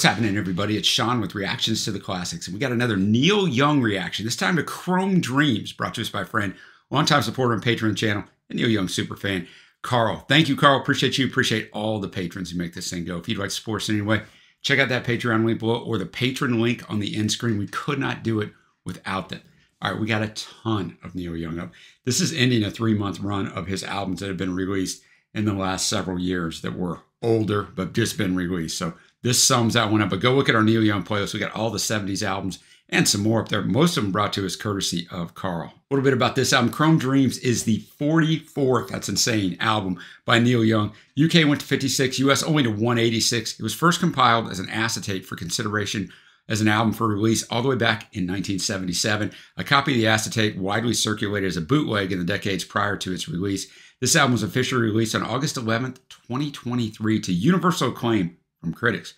What's happening, everybody? It's Sean with Reactions to the Classics, and we got another Neil Young reaction, this time to Chrome Dreams, brought to us by a friend, longtime supporter on Patreon channel, and Neil Young superfan, Carl. Thank you, Carl. Appreciate you. Appreciate all the patrons who make this thing go. If you'd like to support us in any way, check out that Patreon link below or the patron link on the end screen. We could not do it without them. All right, we got a ton of Neil Young up. This is ending a 3-month run of his albums that have been released in the last several years that were older, but just been released. So this sums that one up, but go look at our Neil Young playlist. We got all the 70s albums and some more up there. Most of them brought to us courtesy of Carl. A little bit about this album. Chrome Dreams is the 44th, that's insane, album by Neil Young. UK went to 56, US only to 186. It was first compiled as an acetate for consideration as an album for release all the way back in 1977. A copy of the acetate widely circulated as a bootleg in the decades prior to its release. This album was officially released on August 11th, 2023 to universal acclaim from critics.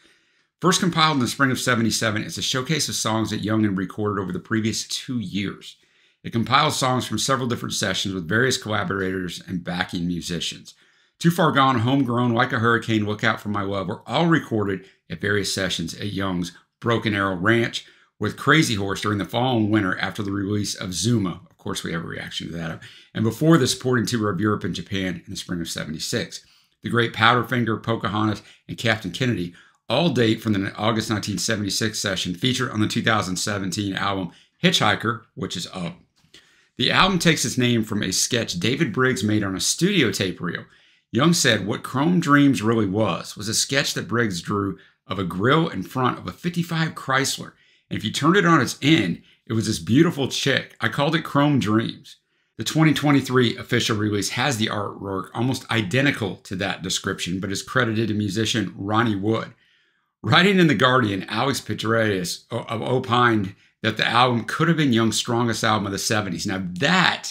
First compiled in the spring of '77, it's a showcase of songs that Young had recorded over the previous 2 years. It compiles songs from several different sessions with various collaborators and backing musicians. Too Far Gone, Homegrown, Like a Hurricane, Look Out For My Love were all recorded at various sessions at Young's Broken Arrow Ranch with Crazy Horse during the fall and winter after the release of Zuma. Of course, we have a reaction to that. And before the supporting tour of Europe and Japan in the spring of '76. The great Powderfinger, Pocahontas, and Captain Kennedy all date from the August 1976 session featured on the 2017 album Hitchhiker, which is up. The album takes its name from a sketch David Briggs made on a studio tape reel. Young said what Chrome Dreams really was a sketch that Briggs drew of a grill in front of a '55 Chrysler. And if you turned it on its end, it was this beautiful chick. I called it Chrome Dreams. The 2023 official release has the artwork almost identical to that description, but is credited to musician Ronnie Wood. Writing in The Guardian, Alex Petreadis opined that the album could have been Young's strongest album of the '70s. Now that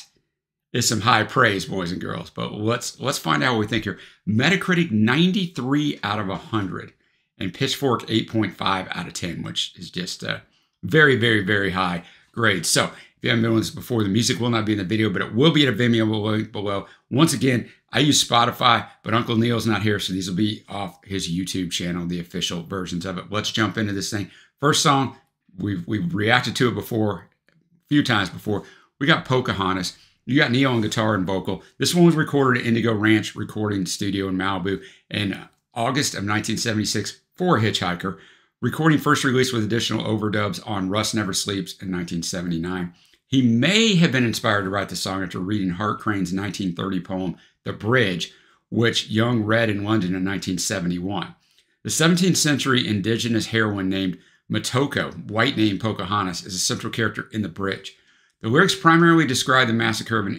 is some high praise, boys and girls, but let's find out what we think here. Metacritic 93 out of 100 and Pitchfork 8.5 out of 10, which is just a very, very, very high grade. So if you haven't been with us before, the music will not be in the video, but it will be at a Vimeo link below. Once again, I use Spotify, but Uncle Neil's not here, so these will be off his YouTube channel, the official versions of it. Let's jump into this thing. First song, we've reacted to it before, a few times before. We got Pocahontas. You got Neil on guitar and vocal. This one was recorded at Indigo Ranch Recording Studio in Malibu in August of 1976 for Hitchhiker. Recording first released with additional overdubs on Rust Never Sleeps in 1979. He may have been inspired to write the song after reading Hart Crane's 1930 poem, The Bridge, which Young read in London in 1971. The 17th century indigenous heroine named Matoko, white name Pocahontas, is a central character in The Bridge. The lyrics primarily describe the massacre of an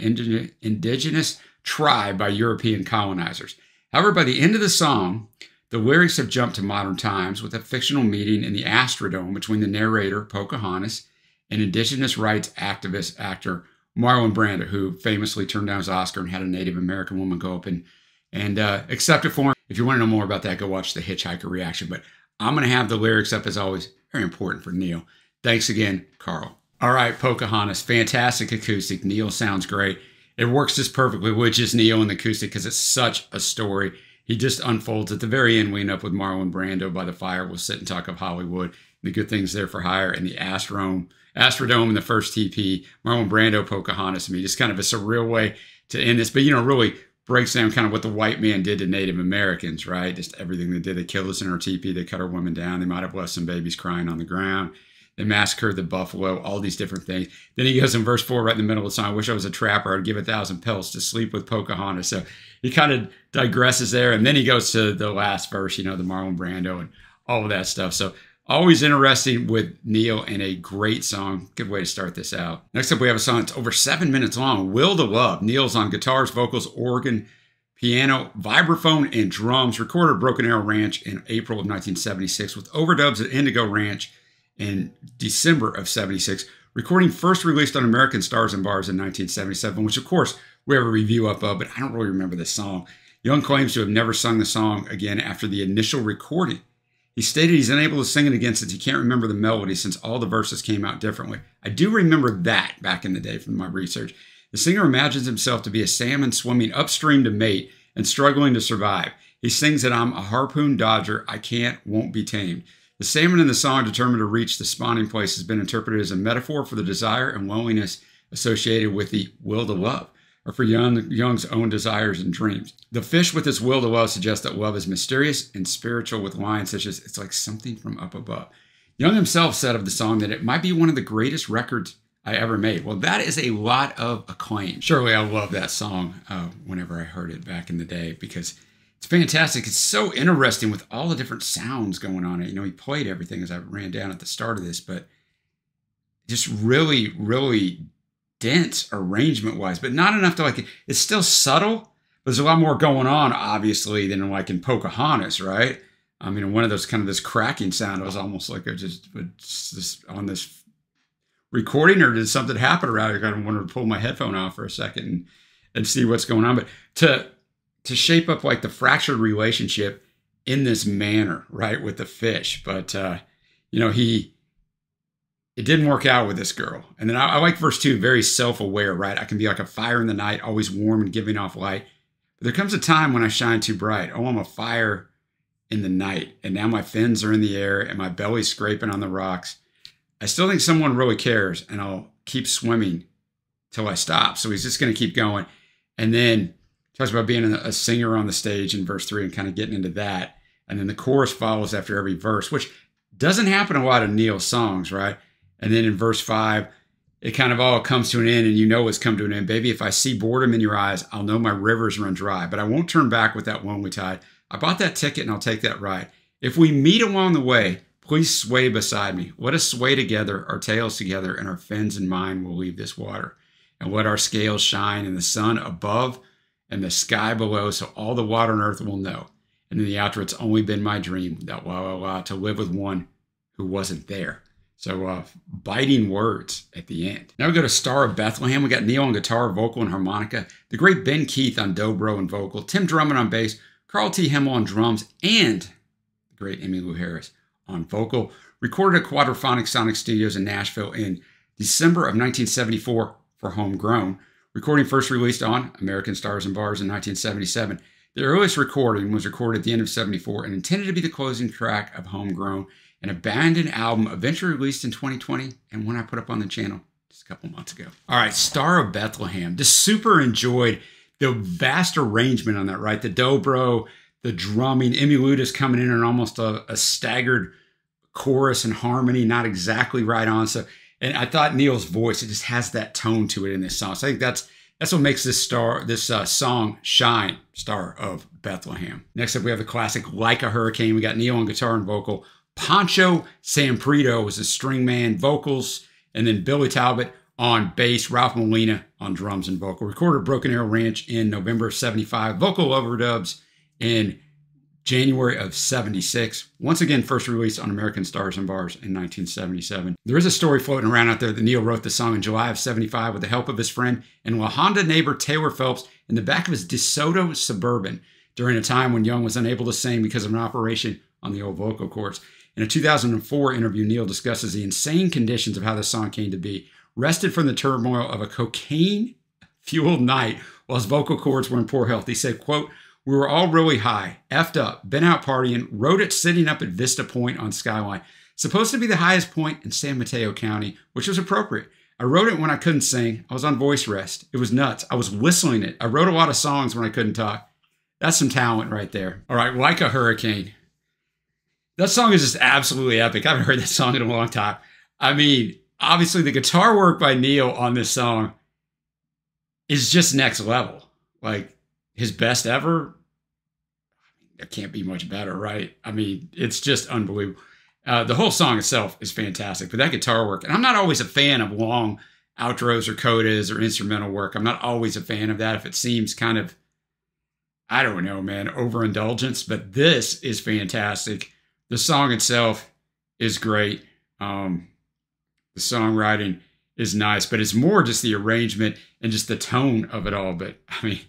indigenous tribe by European colonizers. However, by the end of the song, the lyrics have jumped to modern times with a fictional meeting in the Astrodome between the narrator, Pocahontas, and indigenous rights activist actor Marlon Brando, who famously turned down his Oscar and had a Native American woman go up and accept it for him. If you want to know more about that, go watch the Hitchhiker reaction. But I'm going to have the lyrics up as always. Very important for Neil. Thanks again, Carl. All right, Pocahontas. Fantastic acoustic. Neil sounds great. It works just perfectly with just Neil and the acoustic because it's such a story. He just unfolds at the very end. We end up with Marlon Brando by the fire. We'll sit and talk of Hollywood, The Good Things There for Hire, and the Astrodome in the first TP. Marlon Brando, Pocahontas. I mean, just kind of a surreal way to end this, but you know, really breaks down kind of what the white man did to Native Americans, right? Just everything they did. They killed us in our teepee. They cut our women down. They might have left some babies crying on the ground. They massacred the buffalo, all these different things. Then he goes in verse 4 right in the middle of the song, I wish I was a trapper. I'd give 1,000 pelts to sleep with Pocahontas. So he kind of digresses there. And then he goes to the last verse, you know, the Marlon Brando and all of that stuff. So always interesting with Neil and a great song. Good way to start this out. Next up, we have a song that's over 7 minutes long, Will to Love. Neil's on guitars, vocals, organ, piano, vibraphone, and drums. Recorded at Broken Arrow Ranch in April of 1976 with overdubs at Indigo Ranch in December of '76, recording first released on American Stars and Bars in 1977, which of course we have a review up of, but I don't really remember this song. Young claims to have never sung the song again after the initial recording. He stated he's unable to sing it again since he can't remember the melody since all the verses came out differently. I do remember that back in the day from my research. The singer imagines himself to be a salmon swimming upstream to mate and struggling to survive. He sings that I'm a harpoon dodger, I can't, won't be tamed. The salmon in the song, determined to reach the spawning place, has been interpreted as a metaphor for the desire and loneliness associated with the will to love, or for Young's own desires and dreams. The fish with its will to love suggests that love is mysterious and spiritual, with lines such as, "It's like something from up above." Young himself said of the song that it might be one of the greatest records I ever made. Well, that is a lot of acclaim. Surely I loved that song whenever I heard it back in the day, because it's fantastic. It's so interesting with all the different sounds going on. You know, he played everything as I ran down at the start of this, but just really, really dense arrangement-wise, but not enough to like, it's still subtle, but there's a lot more going on, obviously, than like in Pocahontas, right? I mean, one of those kind of this cracking sound, it was almost like I just on this recording, or did something happen around here? I kind of wanted to pull my headphone off for a second and see what's going on. But to shape up like the fractured relationship in this manner, right, with the fish. But, you know, it didn't work out with this girl. And then I like verse 2, very self-aware, right? I can be like a fire in the night, always warm and giving off light. But there comes a time when I shine too bright. Oh, I'm a fire in the night. And now my fins are in the air and my belly's scraping on the rocks. I still think someone really cares, and I'll keep swimming till I stop. So he's just going to keep going. And then talks about being a singer on the stage in verse 3 and kind of getting into that. And then the chorus follows after every verse, which doesn't happen a lot in Neil's songs, right? And then in verse 5, it kind of all comes to an end, and you know it's come to an end. Baby, if I see boredom in your eyes, I'll know my rivers run dry, but I won't turn back with that lonely tide. I bought that ticket and I'll take that ride. If we meet along the way, please sway beside me. Let us sway together, our tails together, and our fins and mine will leave this water. And let our scales shine in the sun above and the sky below, so all the water on earth will know. And in the outro, it's only been my dream, that la la la, to live with one who wasn't there. So biting words at the end. Now we go to Star of Bethlehem. We got Neil on guitar, vocal, and harmonica. The great Ben Keith on dobro and vocal. Tim Drummond on bass. Carl T. Hemmel on drums. And the great Emmylou Lou Harris on vocal, recorded at Quadraphonic Sonic Studios in Nashville in December of 1974 for Homegrown. Recording first released on American Stars and Bars in 1977. The earliest recording was recorded at the end of 74 and intended to be the closing track of Homegrown, an abandoned album eventually released in 2020 and one I put up on the channel just a couple months ago. All right, Star of Bethlehem. Just super enjoyed the vast arrangement on that, right? The dobro, the drumming, Emmylou is coming in and almost a staggered chorus and harmony, not exactly right on. So, and I thought Neil's voice, it just has that tone to it in this song. So I think that's what makes this song shine, Star of Bethlehem. Next up, we have the classic Like a Hurricane. We got Neil on guitar and vocal. Poncho Sampedro was the string man, vocals, and then Billy Talbot on bass, Ralph Molina on drums and vocal. Recorded at Broken Arrow Ranch in November of 75, vocal overdubs in January of 76. Once again, first released on American Stars and Bars in 1977. There is a story floating around out there that Neil wrote the song in July of 75 with the help of his friend and La Honda neighbor Taylor Phelps in the back of his DeSoto Suburban during a time when Young was unable to sing because of an operation on the old vocal cords. In a 2004 interview, Neil discusses the insane conditions of how the song came to be. Wrested from the turmoil of a cocaine-fueled night while his vocal cords were in poor health, he said, quote, "We were all really high, effed up, been out partying, wrote it sitting up at Vista Point on Skyline, supposed to be the highest point in San Mateo County, which was appropriate. I wrote it when I couldn't sing. I was on voice rest. It was nuts. I was whistling it. I wrote a lot of songs when I couldn't talk." That's some talent right there. All right, Like a Hurricane. That song is just absolutely epic. I haven't heard that song in a long time. I mean, obviously the guitar work by Neil on this song is just next level. Like, his best ever, it can't be much better, right? I mean, it's just unbelievable. The whole song itself is fantastic, but that guitar work, and I'm not always a fan of long outros or codas or instrumental work. I'm not always a fan of that if it seems kind of, I don't know, man, overindulgence, but this is fantastic. The song itself is great. The songwriting is nice, but it's more just the arrangement and just the tone of it all. But I mean,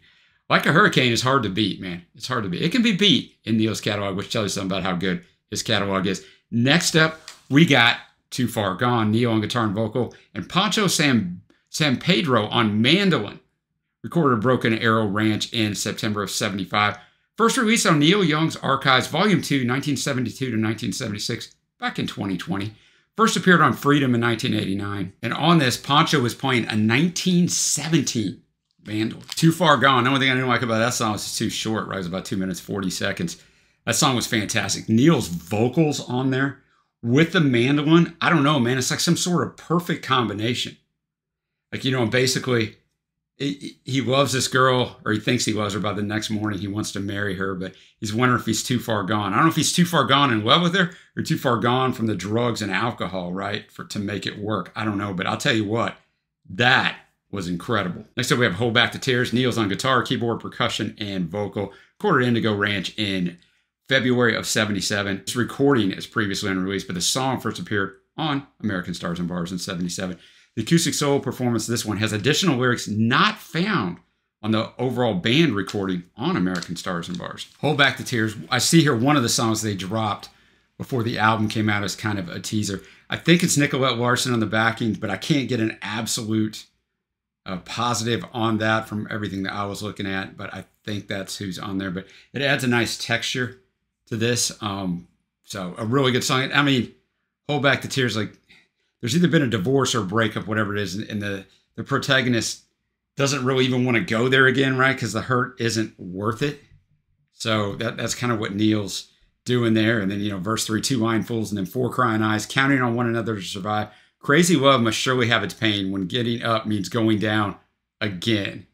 Like a Hurricane is hard to beat, man. It's hard to beat. It can be beat in Neil's catalog, which tells you something about how good his catalog is. Next up, we got Too Far Gone, Neil on guitar and vocal, and Poncho Sampedro on mandolin. Recorded at Broken Arrow Ranch in September of 75. First released on Neil Young's Archives, Volume 2, 1972 to 1976. back in 2020. First appeared on Freedom in 1989. And on this, Poncho was playing a 1917 Vandal. Too Far Gone. The only thing I didn't like about that song was it's too short, right? It was about 2 minutes, 40 seconds. That song was fantastic. Neil's vocals on there with the mandolin. I don't know, man. It's like some sort of perfect combination. Like, you know, basically he loves this girl, or he thinks he loves her. By the next morning, he wants to marry her, but he's wondering if he's too far gone. I don't know if he's too far gone in love with her or too far gone from the drugs and alcohol, right? To make it work. I don't know, but I'll tell you what, that was incredible. Next up, we have Hold Back the Tears. Neil's on guitar, keyboard, percussion, and vocal. Recorded at Indigo Ranch in February of 77. This recording is previously unreleased, but the song first appeared on American Stars and Bars in 77. The acoustic solo performance of this one has additional lyrics not found on the overall band recording on American Stars and Bars. Hold Back the Tears. I see here one of the songs they dropped before the album came out as kind of a teaser. I think it's Nicolette Larson on the backing, but I can't get an absolute positive on that from everything that I was looking at, but I think that's who's on there. But it adds a nice texture to this. So a really good song. I mean, Hold Back the Tears, like, there's either been a divorce or breakup, whatever it is, and the protagonist doesn't really even want to go there again, right? Because the hurt isn't worth it. So that's kind of what Neil's doing there. And then, you know, verse 3, 2 lying fools, and then 4 crying eyes, counting on one another to survive. Crazy love must surely have its pain when getting up means going down again.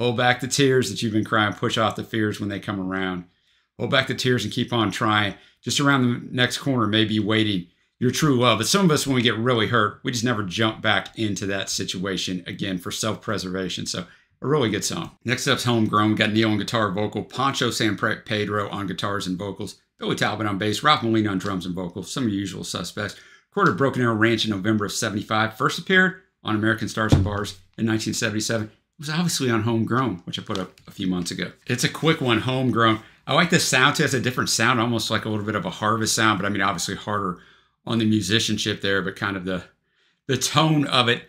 Hold back the tears that you've been crying, push off the fears when they come around. Hold back the tears and keep on trying. Just around the next corner may be waiting your true love. But some of us, when we get really hurt, we just never jump back into that situation again for self-preservation. So a really good song. Next up's Homegrown. We got Neil on guitar, vocal, Poncho Sampedro on guitars and vocals, Billy Talbot on bass, Ralph Molina on drums and vocals, some of the usual suspects. Recorded at Broken Arrow Ranch in November of 75. First appeared on American Stars and Bars in 1977. It was obviously on Homegrown, which I put up a few months ago. It's a quick one, Homegrown. I like this sound too. It has a different sound, almost like a little bit of a Harvest sound, but I mean, obviously harder on the musicianship there, but kind of the tone of it.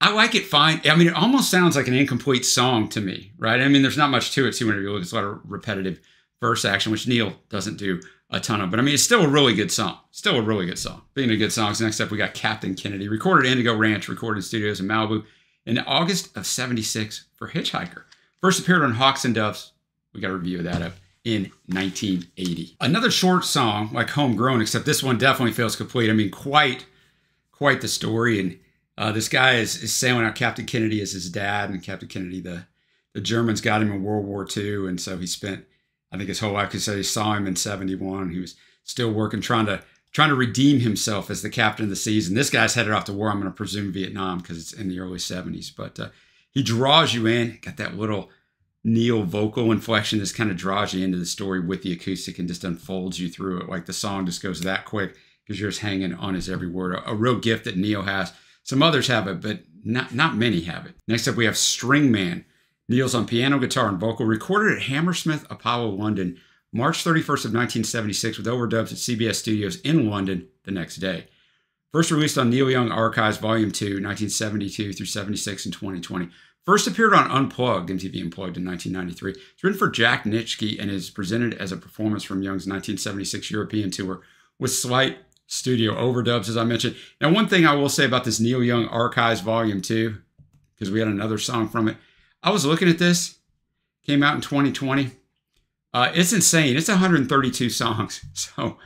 I like it fine. I mean, it almost sounds like an incomplete song to me, right? I mean, there's not much to it too when you look. It's a lot of repetitive verse action, which Neil doesn't do a ton of, but I mean, it's still a really good song. Still a really good song. Speaking of good songs, next up, we got Captain Kennedy, recorded at Indigo Ranch Recording Studios in Malibu in August of 76 for Hitchhiker. First appeared on Hawks and Doves. We got a review of that up in 1980. Another short song like Homegrown, except this one definitely feels complete. I mean, quite the story. And this guy is sailing out. Captain Kennedy is his dad, and Captain Kennedy, the Germans got him in World War II. And so he spent, I think, his whole life, because they saw him in 71. He was still working, trying to redeem himself as the captain of the seas. And this guy's headed off to war. I'm going to presume Vietnam, because it's in the early 70s. But he draws you in, got that little Neil vocal inflection. This kind of draws you into the story with the acoustic and just unfolds you through it. Like, the song just goes that quick because you're just hanging on his every word. A real gift that Neil has. Some others have it, but not many have it. Next up, we have String Man. Neil's on piano, guitar, and vocal. Recorded at Hammersmith Apollo, London, March 31st of 1976, with overdubs at CBS Studios in London the next day. First released on Neil Young Archives, Volume 2, 1972 through 76 and 2020. First appeared on Unplugged, MTV Unplugged, in 1993. It's written for Jack Nitschke and is presented as a performance from Young's 1976 European tour with slight studio overdubs, as I mentioned. Now, one thing I will say about this Neil Young Archives Volume 2, because we had another song from it. I was looking at this. Came out in 2020. It's insane. It's 132 songs. So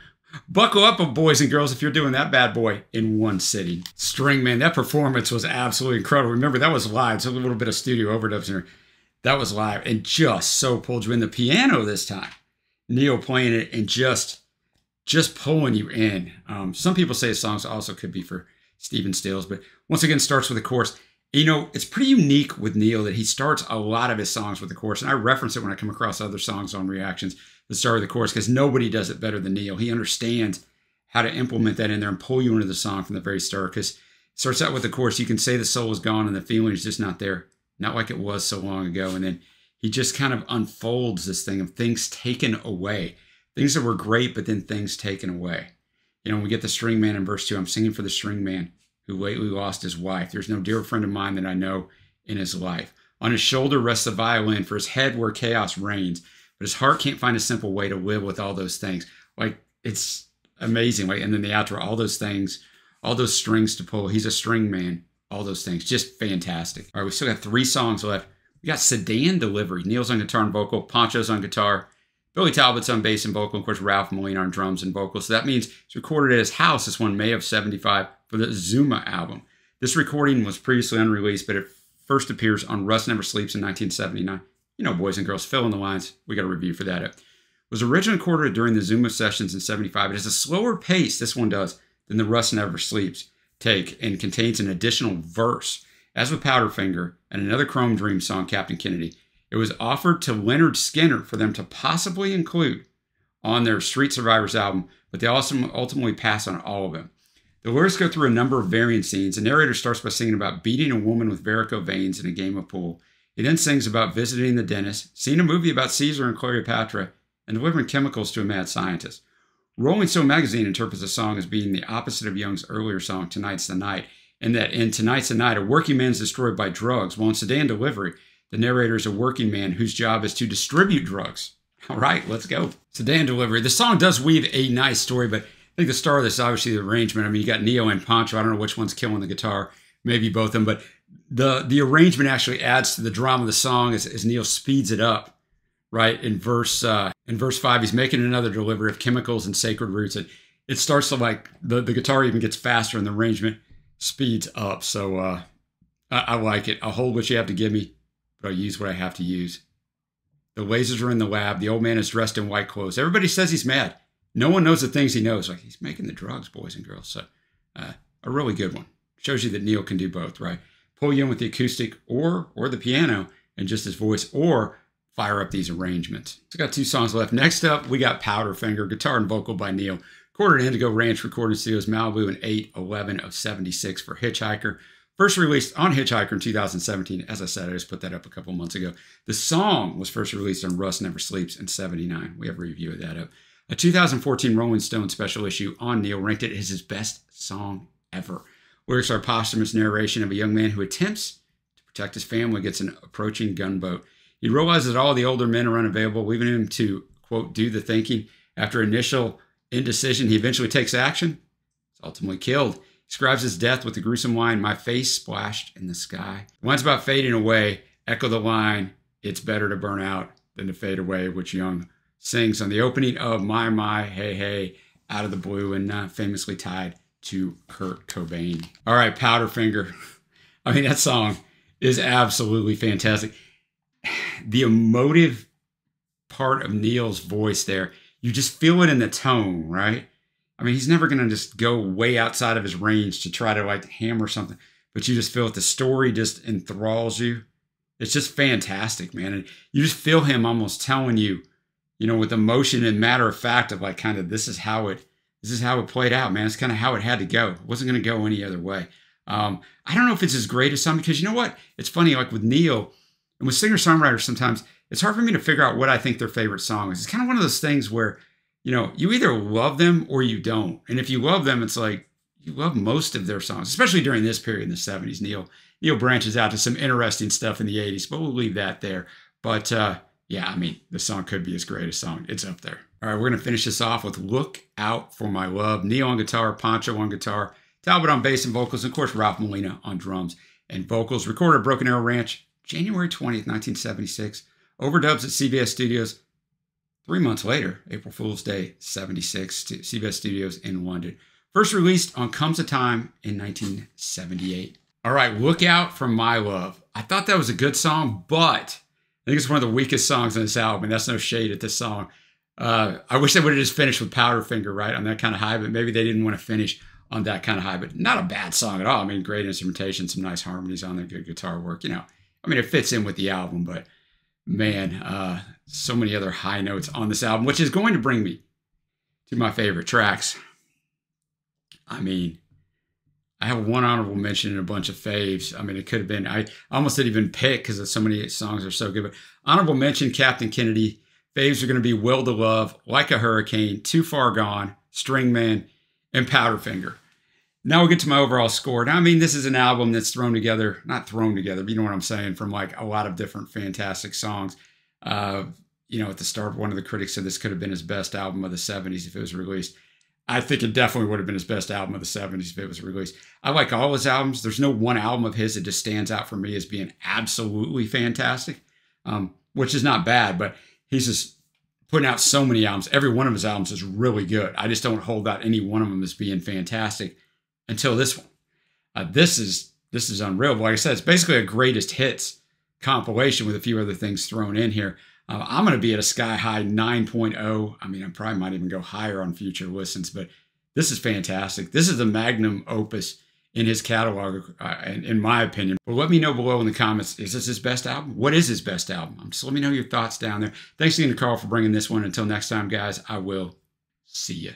buckle up, boys and girls, if you're doing that bad boy in one sitting. String Man, that performance was absolutely incredible. Remember, that was live, so a little bit of studio overdubs in there. That was live, and just so pulled you in. The piano this time, Neil playing it and just pulling you in. Some people say songs also could be for Stephen Stills, but once again, starts with a chorus. You know, it's pretty unique with Neil that he starts a lot of his songs with a chorus, and I reference it when I come across other songs on Reactions. The start of the chorus, because nobody does it better than Neil. He understands how to implement that in there and pull you into the song from the very start, because it starts out with the chorus. You can say the soul is gone and the feeling is just not there, not like it was so long ago. And then he just kind of unfolds this thing of things taken away, things that were great, but then things taken away. You know, when we get the String Man in verse 2, I'm singing for the string man who lately lost his wife. There's no dear friend of mine that I know in his life. On his shoulder rests the violin, for his head where chaos reigns. But his heart can't find a simple way to live with all those things. Like, it's amazingly. And then the outro, all those things, all those strings to pull. He's a string man. All those things, just fantastic. All right, we still got three songs left. We got Sedan Delivery. Neil's on guitar and vocal. Poncho's on guitar. Billy Talbot's on bass and vocal. Of course, Ralph Molina on drums and vocals. So that means it's recorded at his house. This one, May of '75, for the Zuma album. This recording was previously unreleased, but it first appears on Rust Never Sleeps in 1979. You know, boys and girls, fill in the lines. We got a review for that. It was originally recorded during the Zuma sessions in '75. It has a slower pace, this one does, than the Rust Never Sleeps take, and contains an additional verse. As with Powderfinger and another Chrome Dreams song, Captain Kennedy, it was offered to Lynyrd Skynyrd for them to possibly include on their Street Survivors album, but they also ultimately pass on all of them. The lyrics go through a number of variant scenes. The narrator starts by singing about beating a woman with varicose veins in a game of pool. He then sings about visiting the dentist, seeing a movie about Caesar and Cleopatra, and delivering chemicals to a mad scientist. Rolling Stone magazine interprets the song as being the opposite of Young's earlier song, Tonight's the Night, in that in Tonight's the Night, a working man is destroyed by drugs, while in Sedan Delivery, the narrator is a working man whose job is to distribute drugs. All right, let's go. Sedan Delivery. The song does weave a nice story, but I think the star of this is obviously the arrangement. I mean, you got Neo and Poncho. I don't know which one's killing the guitar, maybe both of them, but the arrangement actually adds to the drama of the song as Neil speeds it up. Right in verse 5, he's making another delivery of chemicals and sacred roots, and it starts to like the guitar even gets faster and the arrangement speeds up. So I like it. I'll hold what you have to give me, but I'll use what I have to use. The lasers are in the lab. The old man is dressed in white clothes. Everybody says he's mad. No one knows the things he knows. Like he's making the drugs, boys and girls. So a really good one. Shows you that Neil can do both. Right, pull you in with the acoustic or the piano and just his voice, or fire up these arrangements. So got two songs left. Next up, we got Powderfinger, guitar and vocal by Neil. Recorded at Indigo Ranch Recording Studios, Malibu, in 8/11/76 for Hitchhiker. First released on Hitchhiker in 2017. As I said, I just put that up a couple months ago. The song was first released on Rust Never Sleeps in '79. We have a review of that up. A 2014 Rolling Stone special issue on Neil ranked it as his best song ever. Lyrics are posthumous narration of a young man who attempts to protect his family against an approaching gunboat. He realizes that all the older men are unavailable, leaving him to, quote, do the thinking. After initial indecision, he eventually takes action. He's ultimately killed. He describes his death with the gruesome line, "My face splashed in the sky." The lines about fading away echo the line, "It's better to burn out than to fade away," which Young sings on the opening of My, Hey, Hey, Out of the Blue, and famously tied to Kurt Cobain. All right, Powderfinger. I mean, that song is absolutely fantastic. The emotive part of Neil's voice there, you just feel it in the tone, right? I mean, he's never going to just go way outside of his range to try to like hammer something, but you just feel it. The story just enthralls you. It's just fantastic, man. And you just feel him almost telling you, you know, with emotion and matter of fact of like kind of this is how it played out, man. It's kind of how it had to go. It wasn't going to go any other way. I don't know if it's his greatest song, because you know what? It's funny, like with Neil, and with singer-songwriters, sometimes it's hard for me to figure out what I think their favorite song is. It's kind of one of those things where, you know, you either love them or you don't. And if you love them, it's like you love most of their songs, especially during this period in the 70s. Neil branches out to some interesting stuff in the 80s, but we'll leave that there. But yeah, I mean, the song could be his greatest song. It's up there. All right, we're going to finish this off with Look Out For My Love. Neil on guitar, Poncho on guitar, Talbot on bass and vocals, and of course, Ralph Molina on drums and vocals. Recorded at Broken Arrow Ranch, January 20th, 1976, overdubs at CBS Studios 3 months later, April Fool's Day, 76, to CBS Studios in London. First released on Comes a Time in 1978. All right, Look Out For My Love. I thought that was a good song, but I think it's one of the weakest songs on this album, and that's no shade at this song. I wish they would have just finished with Powderfinger, right, on that kind of high, but maybe they didn't want to finish on that kind of high, but not a bad song at all. I mean, great instrumentation, some nice harmonies on there, good guitar work, you know. I mean, it fits in with the album, but man, so many other high notes on this album, which is going to bring me to my favorite tracks. I mean, I have one honorable mention and a bunch of faves. I mean, it could have been, I almost didn't even pick because so many songs are so good, but honorable mention, Captain Kennedy. Faves are going to be Will to Love, Like a Hurricane, Too Far Gone, String Man, and Powderfinger. Now we'll get to my overall score. Now, I mean, this is an album that's not thrown together, but you know what I'm saying, from like a lot of different fantastic songs. You know, at the start, one of the critics said this could have been his best album of the 70s if it was released. I think it definitely would have been his best album of the 70s if it was released. I like all his albums. There's no one album of his that just stands out for me as being absolutely fantastic, which is not bad, but he's just putting out so many albums. Every one of his albums is really good. I just don't hold out any one of them as being fantastic until this one. This is unreal. But like I said, it's basically a greatest hits compilation with a few other things thrown in here. I'm going to be at a sky-high 9.0. I mean, I probably might even go higher on future listens, but this is fantastic. This is the magnum opus in his catalog, in my opinion. But let me know below in the comments, is this his best album? What is his best album? Just let me know your thoughts down there. Thanks again to Carl for bringing this one. Until next time, guys, I will see you.